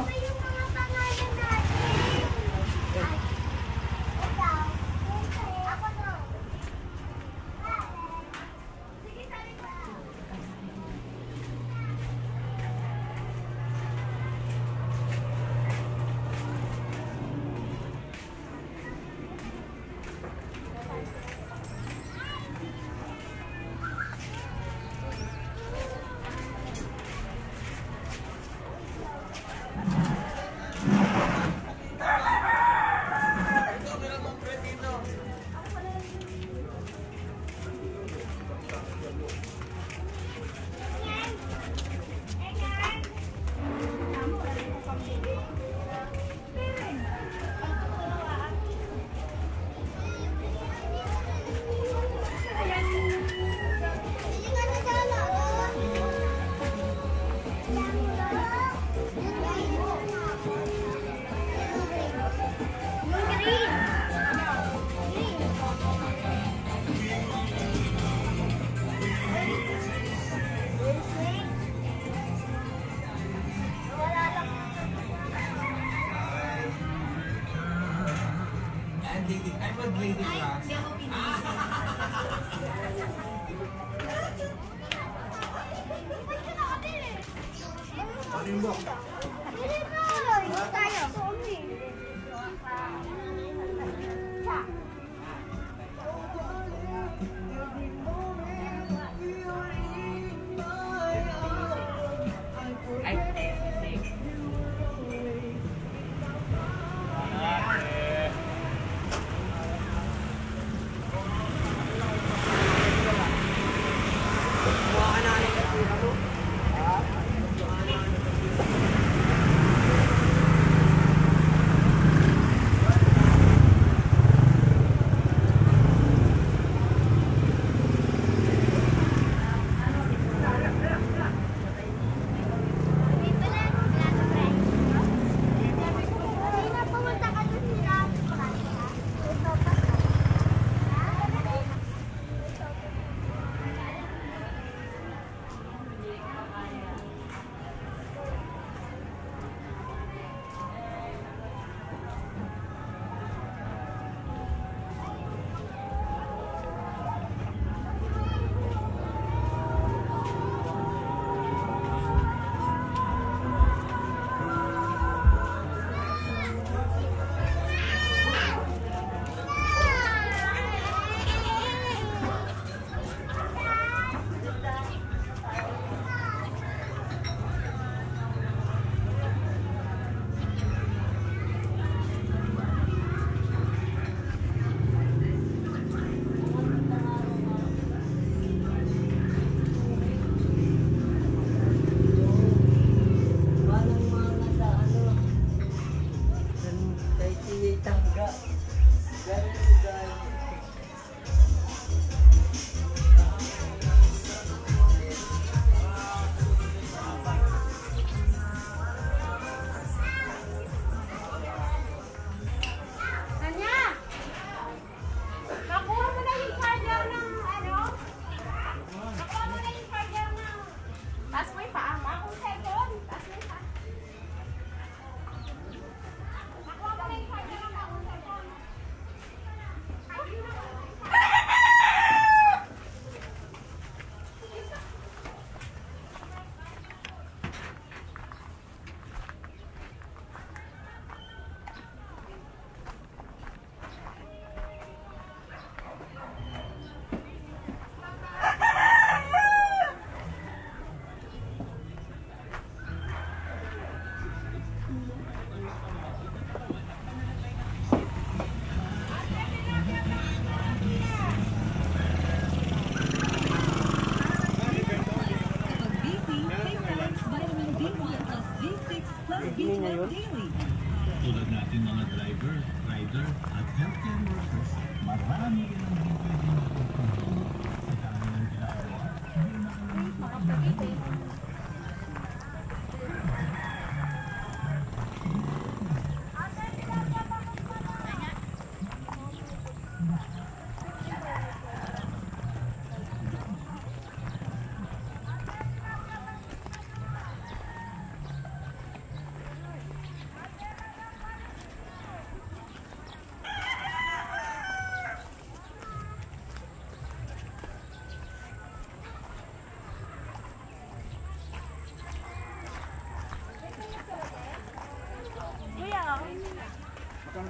tayo.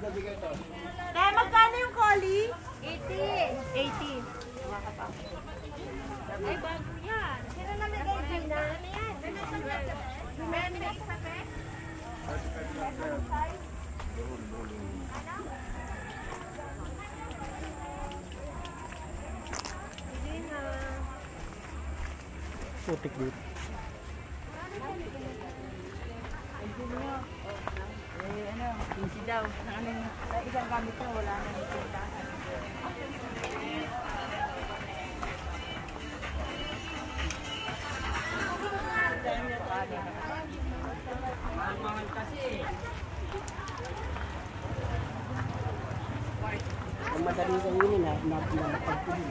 Kaya magkano yung koli? 80. Ay, bago yan. Pero namin kayo din na. Ano yan? Meron na isa pe? Ano? Putik dito. Eh ano, pinsi daw. Ano yung isang gamit na wala na dito. Mahal-mahal kasi. Ang madali sa unin na napagpili.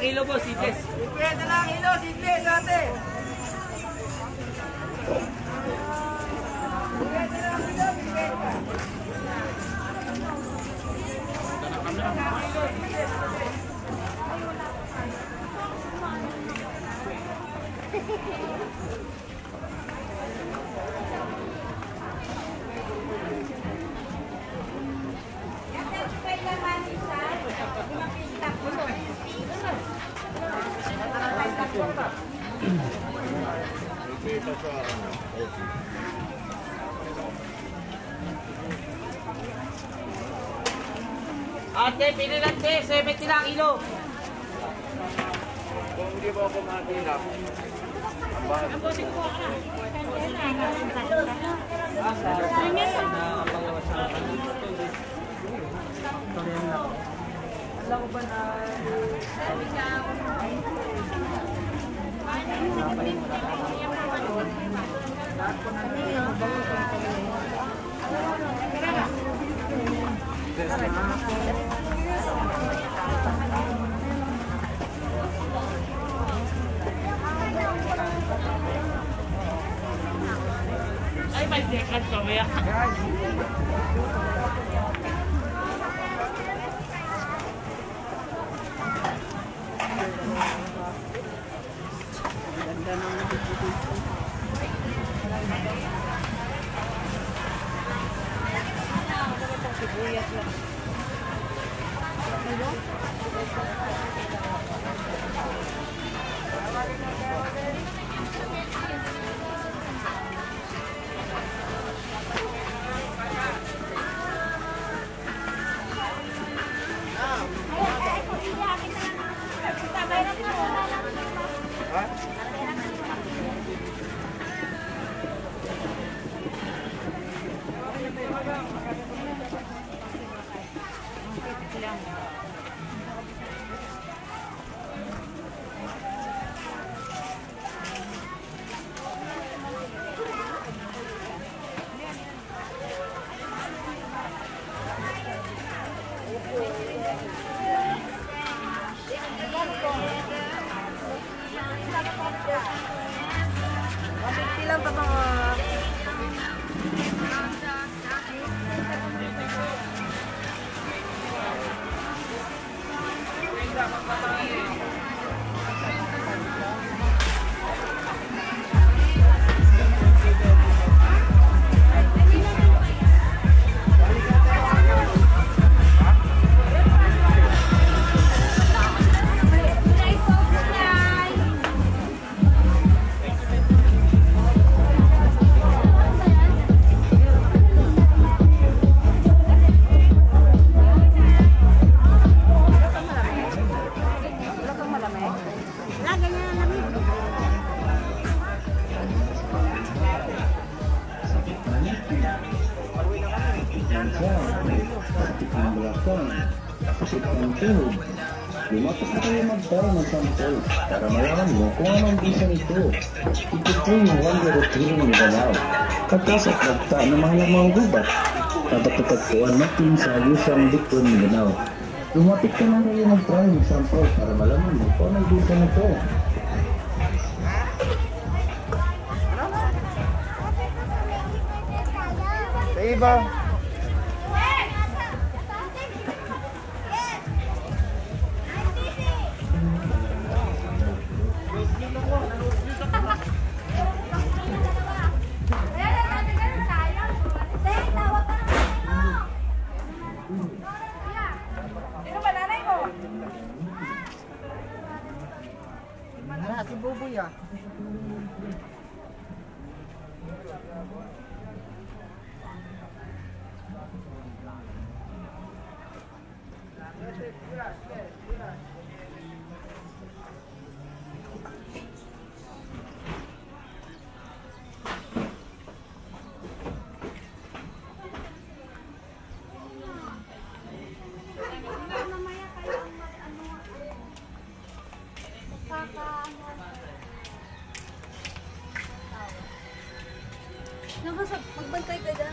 Kilo po, siblis. Siblis na lang, kilo, siblis, ate. Siblis na lang, kilo, siblis ka. Ate, pili lang te, 70 lang kilo. Kung hindi mo ako makinap, ang bahan. Ang bosin ko ka na. Alam ko ba na... Sabi ka ako na. Ay, may dekat ko ba yan? Lumakas na kayo magtara ng sample para malaman mo kung anong bisa nito. Ito po yung Wonder of Hearing Galaw. Katasat nagta na mahalamang gubat. Natatagpuan natin sa Lusang Dikon Galaw. Lumapit ka na kayo magtara ng sample para malaman mo kung anong bisa nito. Sa iba. Bubuya. Magbantay ka dyan.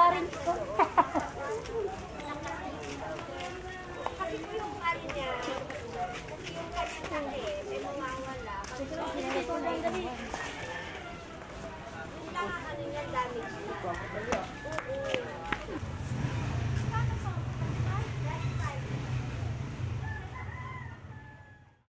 Ang dami.